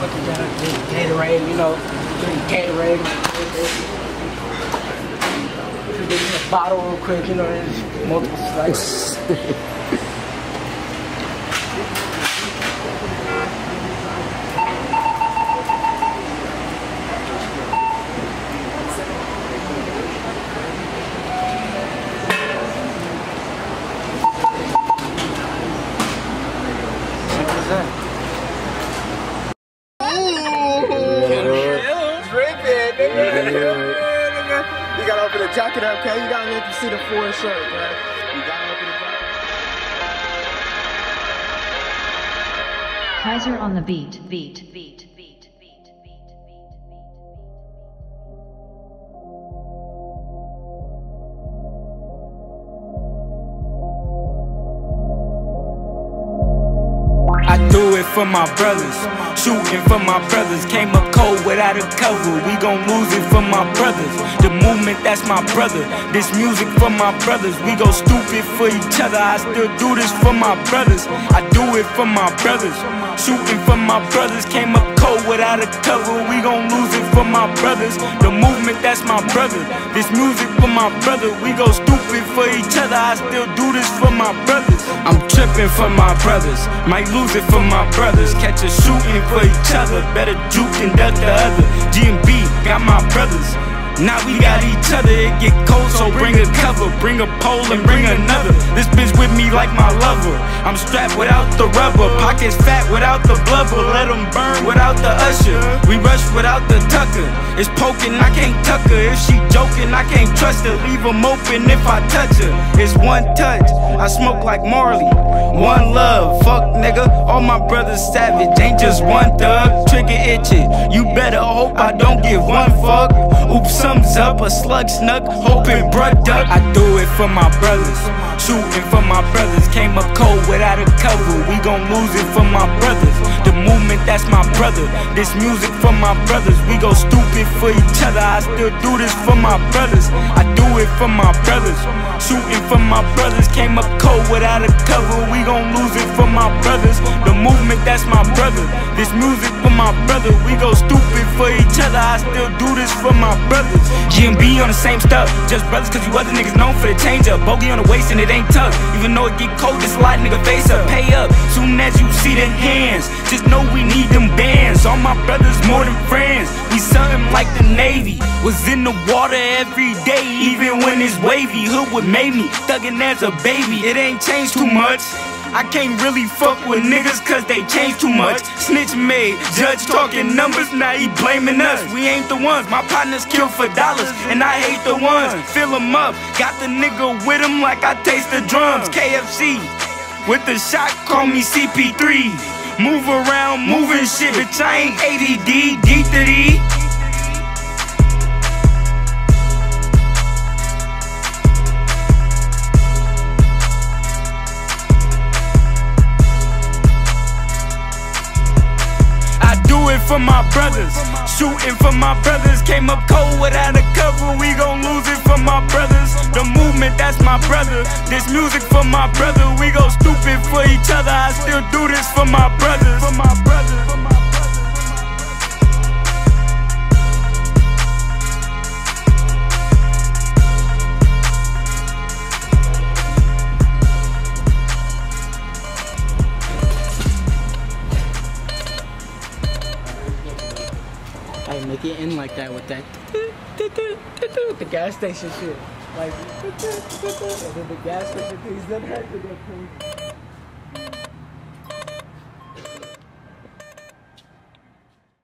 motherfuckers that are drinking Gatorade, you know, drinking Gatorade. If you get a bottle real quick, you know, there's multiple slices. Jacket up, okay? You gotta let them see the foreign shirt, man. You gotta open the jacket. Kaiser on the beat. I do it for my brothers, shooting for my brothers. Came up cold without a cover, we gon' lose it for my brothers. The movement, that's my brother, this music for my brothers. We go stupid for each other, I still do this for my brothers. I do it for my brothers, shooting for my brothers. Came up cold without a cover, we gon' lose it for my brothers. The movement, that's my brother, this music for my brother. We go stupid for each other, I still do this for my brothers. I'm tripping for my brothers, might lose it for my brothers. Catch us shooting for each other, better juke than duck the other. GMB got my brothers, now we got each other. It get cold, so bring a cover, bring a pole and bring another. This bitch with me like my lover, I'm strapped without the rubber, pockets fat without the blubber. Let them burn without the usher, we rush without the tucker. It's poking, I can't tuck her, if she joking I can't trust her. Leave her moping if I touch her, it's one touch, I smoke like Marley. One love, fuck nigga, all my brothers savage, ain't just one thug. Trigger itching, you better hope I don't give one fuck. Oops, thumbs up, a slug snuck, hoping bruh duck. I do it for my brothers, shooting for my brothers. Came up cold without a cover, we gon' lose it for my brothers. The movement, that's my brother, this music for my brothers. We go stupid for each other, I still do this for my brothers. I do it for my brothers, shooting for my brothers. Came up cold without a cover, we gon' lose it for my brothers. The movement, that's my brother, this music for my brother. We go stupid for each other, I still do this for my brothers. GMB on the same stuff, just brothers cause you other niggas known for the change up. Bogey on the waist and it ain't tough, even though it get cold, it's a lot, nigga face up. Pay up, soon as you see the hands, just know we need them bands. All my brothers more than friends, we something like the Navy. Was in the water every day, even when it's wavy. Hood what made me, thuggin' as a baby. It ain't changed too much, I can't really fuck with niggas cause they change too much. Snitch made, judge talking numbers, now he blaming us. We ain't the ones, my partners kill for dollars, and I hate the ones. Fill them up, got the nigga with him like I taste the drums. KFC, with the shot, call me CP3. Move around, moving shit, bitch I ain't ADD, D3. For my brothers, shooting for my brothers. Came up cold without a cover, we gon' lose it for my brothers. The movement, that's my brother, this music for my brother. We go stupid for each other, I still do this for my brothers. Make it in like that with that the gas station shit. Like the gas station things, that had to get crazy.